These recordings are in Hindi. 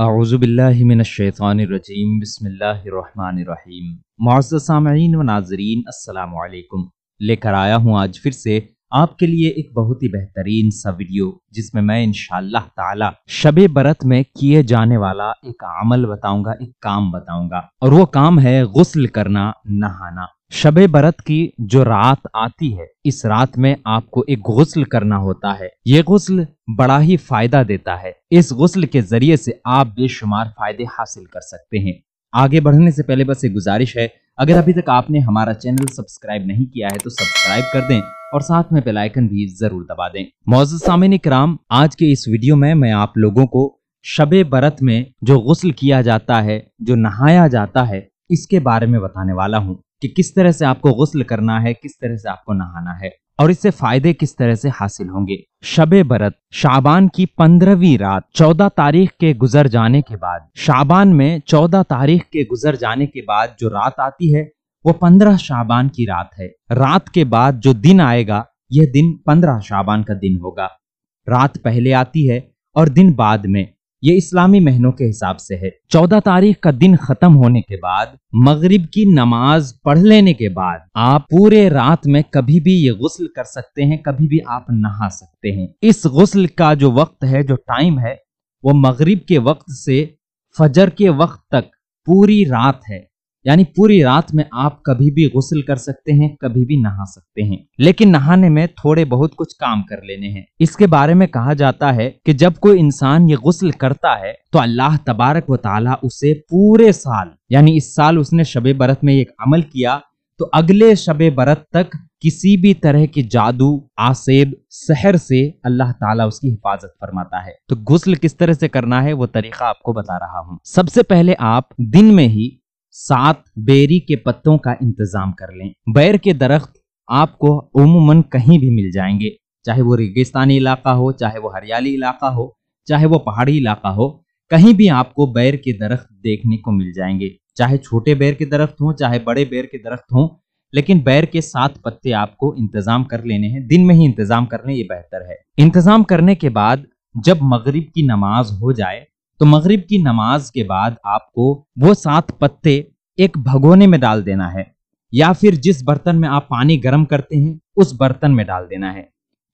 आऊज़ु बिल्लाहि मिनश्शैतानिर्रजीम बिस्मिल्लाहिर्रहमानिर्रहीम। मुअज़्ज़ज़ सामईन व नाज़रीन, अस्सलामु अलैकुम। लेकर आया हूँ आज फिर से आपके लिए एक बहुत ही बेहतरीन सा वीडियो, जिसमें मैं इंशाअल्लाह ताला शबे बरत में किए जाने वाला एक अमल बताऊंगा, एक काम बताऊंगा, और वो काम है गुस्ल करना, नहाना। शबे बरत की जो रात आती है, इस रात में आपको एक गुस्ल करना होता है। ये गुस्ल बड़ा ही फायदा देता है। इस गुस्ल के जरिए से आप बेशुमार फायदे हासिल कर सकते हैं। आगे बढ़ने से पहले बस एक गुजारिश है, अगर अभी तक आपने हमारा चैनल सब्सक्राइब नहीं किया है तो सब्सक्राइब कर दें और साथ में बेल आइकन भी जरूर दबा दें। मौजूद सामईन इकराम, आज के इस वीडियो में मैं आप लोगों को शबे बरत में जो गुस्ल किया जाता है, जो नहाया जाता है, इसके बारे में बताने वाला हूँ कि किस तरह से आपको गुस्ल करना है, किस तरह से आपको नहाना है और इससे फायदे किस तरह से हासिल होंगे। शबे बरत शाबान की 15वीं रात 14 तारीख के गुजर जाने के बाद, शाबान में 14 तारीख के गुजर जाने के बाद जो रात आती है वो 15 शाबान की रात है। रात के बाद जो दिन आएगा, यह दिन 15 शाबान का दिन होगा। रात पहले आती है और दिन बाद में, ये इस्लामी महीनों के हिसाब से है। 14 तारीख का दिन खत्म होने के बाद, मगरिब की नमाज पढ़ लेने के बाद, आप पूरे रात में कभी भी ये गुस्ल कर सकते हैं, कभी भी आप नहा सकते हैं। इस गुस्ल का जो वक्त है, जो टाइम है, वो मगरिब के वक्त से फजर के वक्त तक पूरी रात है। यानी पूरी रात में आप कभी भी गुस्ल कर सकते हैं, कभी भी नहा सकते हैं। लेकिन नहाने में थोड़े बहुत कुछ काम कर लेने हैं। इसके बारे में कहा जाता है कि जब कोई इंसान ये गुस्ल करता है तो अल्लाह तबारक व ताला उसे पूरे साल, यानी इस साल उसने शबे बरत में एक अमल किया तो अगले शबे बरत तक किसी भी तरह के जादू, आसेब, सहर से अल्लाह ताला उसकी हिफाजत फरमाता है। तो गुस्ल किस तरह से करना है वो तरीका आपको बता रहा हूँ। सबसे पहले आप दिन में ही 7 बेरी के पत्तों का इंतजाम कर लें। बेर के दरख्त आपको उमूमन कहीं भी मिल जाएंगे, चाहे वो रेगिस्तानी इलाका हो, चाहे वो हरियाली इलाका हो, चाहे वो पहाड़ी इलाका हो, कहीं भी आपको बेर के दरख्त देखने को मिल जाएंगे। चाहे छोटे बेर के दरख्त हों, चाहे बड़े बेर के दरख्त हों, लेकिन बेर के 7 पत्ते आपको इंतजाम कर लेने हैं। दिन में ही इंतजाम कर लें, ये बेहतर है। इंतजाम करने के बाद जब मगरिब की नमाज हो जाए तो मगरिब की नमाज के बाद आपको वो 7 पत्ते एक भगोने में डाल देना है, या फिर जिस बर्तन में आप पानी गर्म करते हैं उस बर्तन में डाल देना है।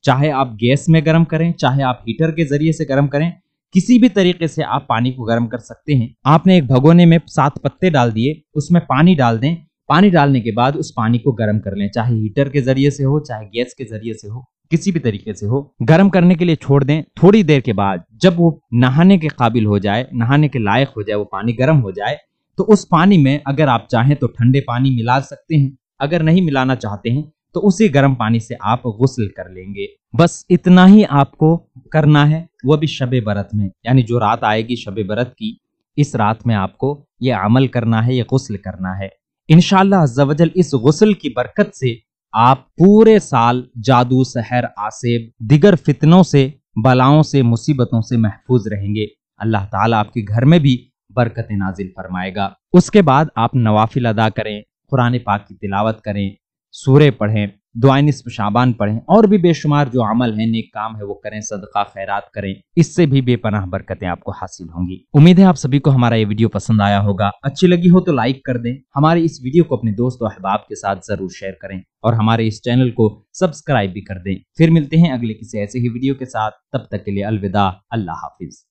चाहे आप गैस में गर्म करें, चाहे आप हीटर के जरिए से गर्म करें, किसी भी तरीके से आप पानी को गर्म कर सकते हैं। आपने एक भगोने में 7 पत्ते डाल दिए, उसमें पानी डाल दें। पानी डालने के बाद उस पानी को गर्म कर लें, चाहे हीटर के जरिए से हो, चाहे गैस के जरिए से हो, किसी भी तरीके से हो, गर्म करने के लिए छोड़ दें। थोड़ी देर के बाद जब वो नहाने के काबिल हो जाए, नहाने के लायक हो जाए, वो पानी गर्म हो जाए, तो उस पानी में अगर आप चाहें तो ठंडे पानी मिला सकते हैं, अगर नहीं मिलाना चाहते हैं तो उसी गर्म पानी से आप गुस्ल कर लेंगे। बस इतना ही आपको करना है, वो भी शबे बरत में, यानी जो रात आएगी शबे बरत की, इस रात में आपको ये अमल करना है, ये गुस्ल करना है। इंशाअल्लाह अज़्ज़ा व जल इस गुस्ल की बरकत से आप पूरे साल जादू, सहर, आसेब, दिगर फितनों से, बलाओं से, मुसीबतों से महफूज रहेंगे। अल्लाह ताला आपके घर में भी बरकतें नाजिल फरमाएगा। उसके बाद आप नवाफिल अदा करें, कुरान पाक की तिलावत करें, सूरे पढ़ें, दुआए निस्फ शाबान पढ़ें और भी बेशुमार जो अमल है, नेक काम है, वो करें, सदका खैरात करें। इससे भी बेपनाह बरकतें आपको हासिल होंगी। उम्मीद है आप सभी को हमारा ये वीडियो पसंद आया होगा। अच्छी लगी हो तो लाइक कर दें, हमारे इस वीडियो को अपने दोस्त और अहबाब के साथ जरूर शेयर करें और हमारे इस चैनल को सब्सक्राइब भी कर दें। फिर मिलते हैं अगले किसी ऐसे ही वीडियो के साथ, तब तक के लिए अलविदा, अल्लाह हाफिज।